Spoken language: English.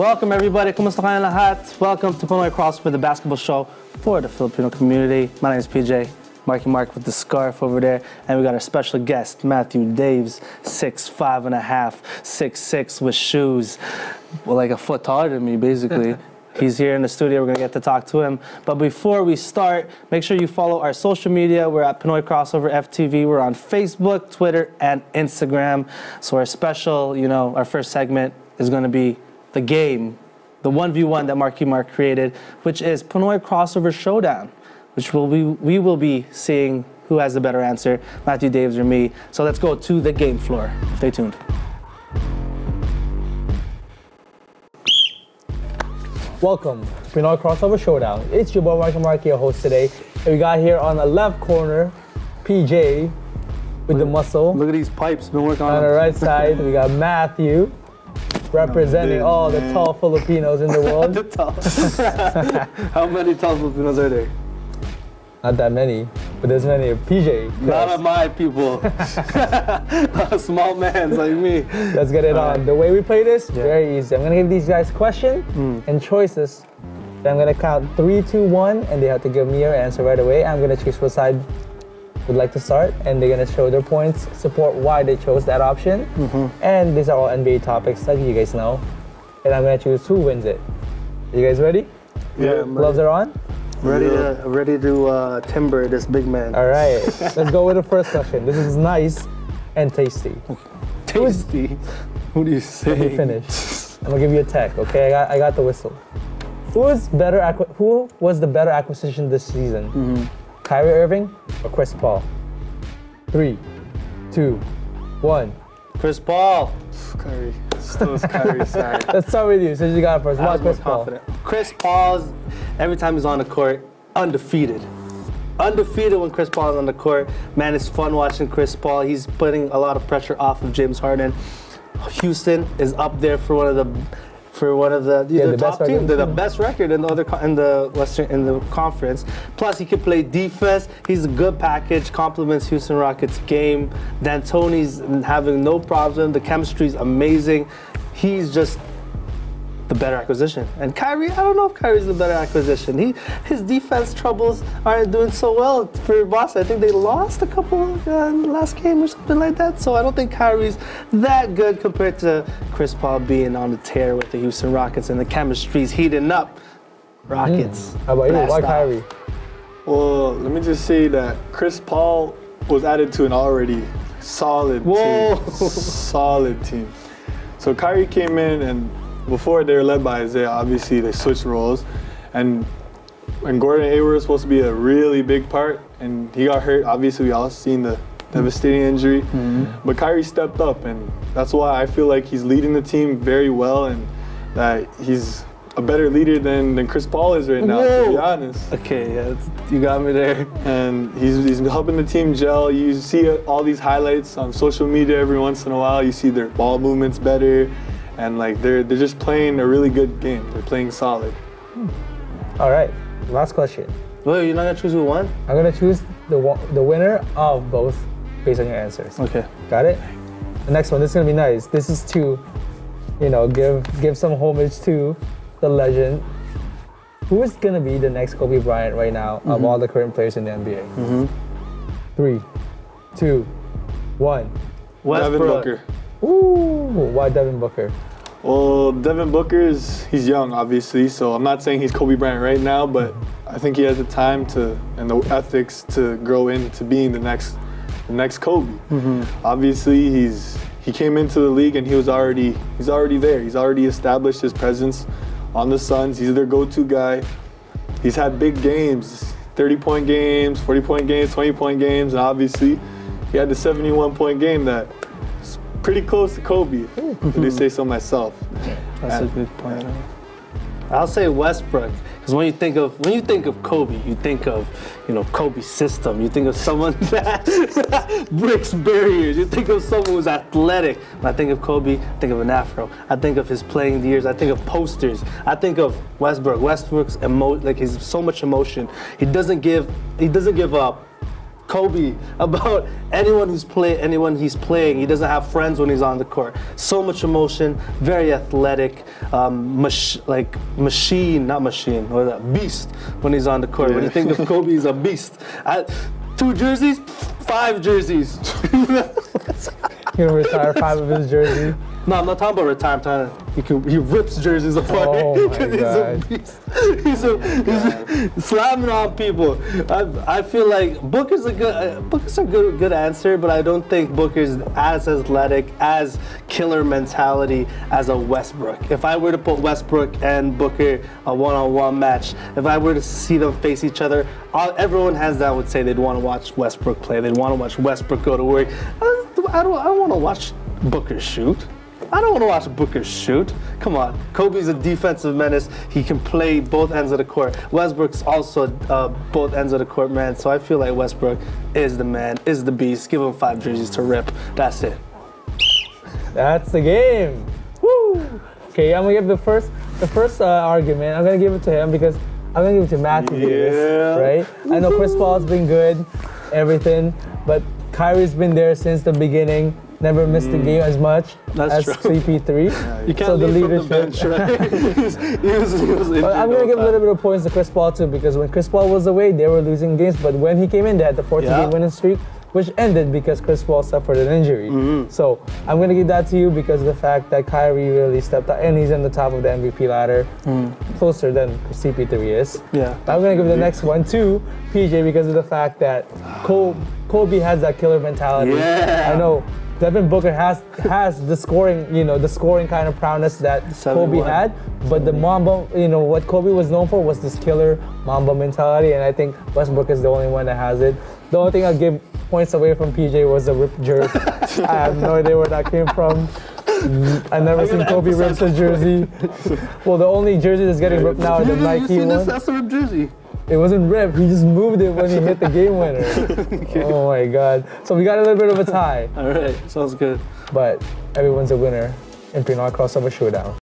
Welcome everybody, kumusta kayo lahat? Welcome to Pinoy Crossover, the basketball show for the Filipino community. My name is PJ, Marky Mark with the scarf over there, and we got our special guest, Matthew Daves, 6'5 and a half, 6'6 with shoes, well, like a foot taller than me basically. He's here in the studio. We're going to get to talk to him. But before we start, make sure you follow our social media. We're at Pinoy Crossover FTV. We're on Facebook, Twitter, and Instagram. So our special, you know, our first segment is going to be the game, the 1v1 that Marky Mark created, which is Pinoy Crossover Showdown, which we will be seeing who has the better answer, Matthew Daves or me. So let's go to the game floor. Stay tuned. Welcome to Pinoy Crossover Showdown. It's your boy Marky Mark, your host today. And we got here on the left corner, PJ with the muscle. Look at these pipes, been working on the right side, we got Matthew representing the tall Filipinos in the world. The tall. How many tall Filipinos are there? Not that many, but there's many of PJ. Not of my people. Small mans like me. Let's get it on. The way we play this, very easy. I'm going to give these guys questions and choices. Then I'm going to count 3, 2, 1, and they have to give me your answer right away. I'm going to choose what side would like to start, and they're going to show their points, support why they chose that option. And these are all NBA topics, like you guys know. And I'm going to choose who wins it. You guys ready? Yeah. Gloves are on? Ready to timber this big man. All right, let's go with the first question. This is nice and tasty. Tasty? What do you say? Let me finish. I'm gonna give you a tech, okay? I got the whistle. Who was the better acquisition this season? Kyrie Irving or Chris Paul? 3, 2, 1. Chris Paul. Kyrie. Still is Kyrie side. Let's start with you. Since you got it first, watch Chris Paul. Chris Paul's, every time he's on the court, undefeated. Undefeated when Chris Paul is on the court. Man, it's fun watching Chris Paul. He's putting a lot of pressure off of James Harden. Houston is up there for one of the top team. They're the best record in the conference. Plus, he can play defense. He's a good package. Complements Houston Rockets game. D'Antoni's having no problem. The chemistry's amazing. He's just the better acquisition. And Kyrie, I don't know if Kyrie's the better acquisition. His defense troubles aren't doing so well for Boston. I think they lost a couple in the last game or something like that. So I don't think Kyrie's that good compared to Chris Paul being on the tear with the Houston Rockets and the chemistry's heating up. Rockets. How about you? Why Kyrie? Well, let me just say that Chris Paul was added to an already solid team. Solid team. So Kyrie came in, and before they were led by Isaiah, obviously they switched roles, and Gordon Hayward was supposed to be a really big part, and he got hurt. Obviously, we all seen the devastating injury, but Kyrie stepped up, and that's why I feel like he's leading the team very well, and that he's a better leader than Chris Paul is right now, to be honest. Okay, you got me there. And he's helping the team gel. You see all these highlights on social media every once in a while. You see their ball movements better. And like they're just playing a really good game. They're playing solid. All right, last question. Well, you're not gonna choose who won? I'm gonna choose the winner of both based on your answers. Okay. Got it? The next one, this is gonna be nice. This is to, you know, give some homage to the legend. Who is gonna be the next Kobe Bryant right now of all the current players in the NBA? 3, 2, 1. Westbrook. Devin Booker. Ooh, why Devin Booker? Well, Devin Booker he's young, obviously, so I'm not saying he's Kobe Bryant right now, but I think he has the time and the ethics to grow into being the next Kobe. Obviously, he came into the league and he's already there. He's already established his presence on the Suns. He's their go-to guy. He's had big games, 30-point games, 40-point games, 20-point games, and obviously he had the 71-point game that pretty close to Kobe, if they say so myself. That's a good point. I'll say Westbrook, because when you think of Kobe, you think of, you know, Kobe's system. You think of someone that breaks barriers. You think of someone who's athletic. When I think of Kobe, I think of an afro. I think of his playing years. I think of posters. I think of Westbrook's he's so much emotion. He doesn't give up Kobe, about anyone he's playing. He doesn't have friends when he's on the court. So much emotion, very athletic, beast when he's on the court. Yeah. When you think of Kobe, he's a beast. 2 jerseys, 5 jerseys. He can retire 5 of his jerseys. No, I'm not talking about retirement. He rips jerseys apart. Oh my God. He's slamming on people. I feel like Booker's a good Booker's a good answer, but I don't think Booker's as athletic, as killer mentality as a Westbrook. If I were to put Westbrook and Booker a one-on-one match, if I were to see them face each other, everyone hands down would say they'd want to watch Westbrook play. They'd want to watch Westbrook go to work. I don't want to watch Booker shoot. I don't want to watch Booker shoot. Come on. Kobe's a defensive menace. He can play both ends of the court. Westbrook's also both ends of the court, man. So I feel like Westbrook is the man, is the beast. Give him 5 jerseys to rip. That's it. That's the game. Woo! Okay, I'm going to give the first argument. I'm going to give it to him because I'm going to give it to Matthew Daves, right? Woo-hoo. I know Chris Paul's been good, everything, but Kyrie's been there since the beginning. Never missed the game as much as CP3. Yeah, you can't so leave the leadership. From the bench, right? he was I'm going to give a little bit of points to Chris Paul too, because when Chris Paul was away, they were losing games. But when he came in, they had the 14-game winning streak, which ended because Chris Paul suffered an injury. So I'm going to give that to you because of the fact that Kyrie really stepped up, and he's on the top of the MVP ladder, closer than CP3 is. Yeah. I'm going to give the next one to PJ because of the fact that Kobe has that killer mentality. Yeah. I know. Devin Booker has the scoring, you know, the scoring kind of prowess that Kobe had, but the Mamba, you know, what Kobe was known for was this killer Mamba mentality, and I think Westbrook is the only one that has it. The only thing I'll give points away from PJ was the rip jerk. I have no idea where that came from. I've never seen Kobe rip the jersey. Well, the only jersey that's getting ripped now is the Nike one. That's a rip jersey. It wasn't ripped, he just moved it when he hit the game winner. Okay. Oh my God. So we got a little bit of a tie. All right, sounds good. But everyone's a winner in Pinoy Crossover Showdown.